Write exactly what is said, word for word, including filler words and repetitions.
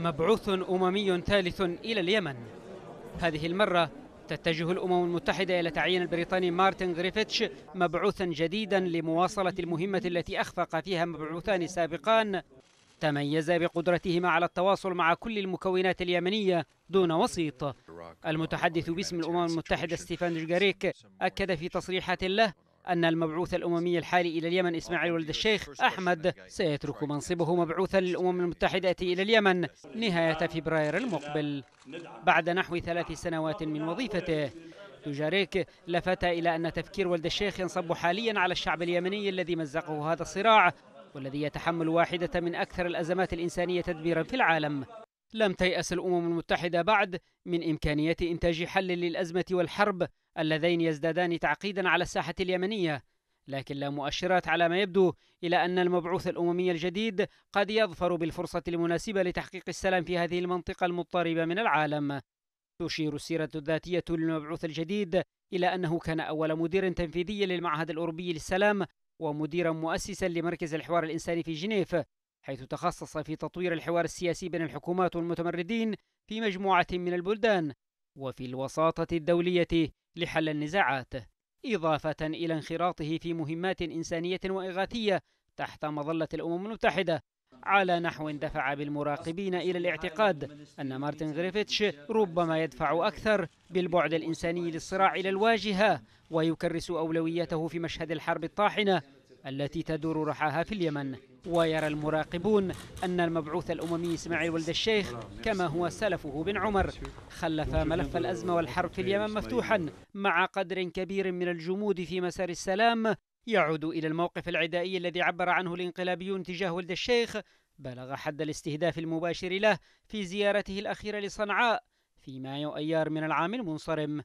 مبعوث أممي ثالث إلى اليمن. هذه المرة تتجه الأمم المتحدة إلى تعيين البريطاني مارتن غريفيث مبعوثا جديدا لمواصلة المهمة التي أخفق فيها مبعوثان سابقان تميز بقدرتهما على التواصل مع كل المكونات اليمنية دون وسيط. المتحدث باسم الأمم المتحدة ستيفان جاريك أكد في تصريحات له أن المبعوث الأممي الحالي إلى اليمن إسماعيل ولد الشيخ أحمد سيترك منصبه مبعوثا للأمم المتحدة إلى اليمن نهاية فبراير المقبل بعد نحو ثلاث سنوات من وظيفته. جاريك لفت إلى أن تفكير ولد الشيخ ينصب حاليا على الشعب اليمني الذي مزقه هذا الصراع والذي يتحمل واحدة من أكثر الأزمات الإنسانية تدميرا في العالم. لم تيأس الأمم المتحدة بعد من إمكانية إنتاج حل للأزمة والحرب اللذين يزدادان تعقيدا على الساحة اليمنية، لكن لا مؤشرات على ما يبدو إلى أن المبعوث الأممي الجديد قد يظفر بالفرصة المناسبة لتحقيق السلام في هذه المنطقة المضطربة من العالم. تشير السيرة الذاتية للمبعوث الجديد إلى أنه كان أول مدير تنفيذي للمعهد الأوروبي للسلام ومديرا مؤسسا لمركز الحوار الإنساني في جنيف، حيث تخصص في تطوير الحوار السياسي بين الحكومات والمتمردين في مجموعة من البلدان وفي الوساطة الدولية لحل النزاعات، إضافة إلى انخراطه في مهمات إنسانية وإغاثية تحت مظلة الأمم المتحدة على نحو دفع بالمراقبين إلى الاعتقاد أن مارتن غريفيث ربما يدفع أكثر بالبعد الإنساني للصراع إلى الواجهة ويكرس أولويته في مشهد الحرب الطاحنة التي تدور رحاها في اليمن. ويرى المراقبون أن المبعوث الأممي إسماعيل ولد الشيخ كما هو سلفه بن عمر خلف ملف الأزمة والحرب في اليمن مفتوحا مع قدر كبير من الجمود في مسار السلام يعود إلى الموقف العدائي الذي عبر عنه الانقلابيون تجاه ولد الشيخ بلغ حد الاستهداف المباشر له في زيارته الأخيرة لصنعاء في مايو أيار من العام المنصرم.